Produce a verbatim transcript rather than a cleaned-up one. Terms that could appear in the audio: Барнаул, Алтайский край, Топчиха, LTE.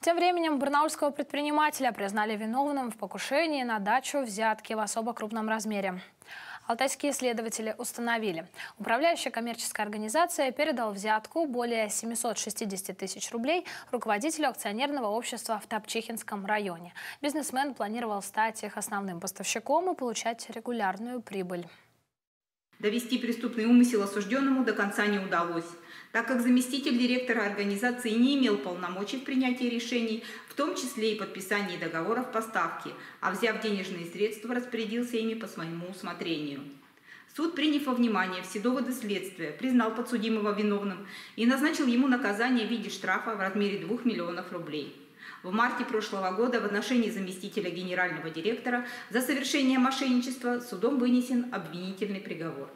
Тем временем барнаульского предпринимателя признали виновным в покушении на дачу взятки в особо крупном размере. Алтайские следователи установили, управляющая коммерческая организация передала взятку более семисот шестидесяти тысяч рублей руководителю акционерного общества в Топчихинском районе. Бизнесмен планировал стать их основным поставщиком и получать регулярную прибыль. Довести преступный умысел осужденному до конца не удалось, так как заместитель директора организации не имел полномочий в принятии решений, в том числе и подписании договоров поставки, а взяв денежные средства, распорядился ими по своему усмотрению. Суд, приняв во внимание все доводы следствия, признал подсудимого виновным и назначил ему наказание в виде штрафа в размере двух миллионов рублей. В марте прошлого года в отношении заместителя генерального директора за совершение мошенничества судом вынесен обвинительный приговор.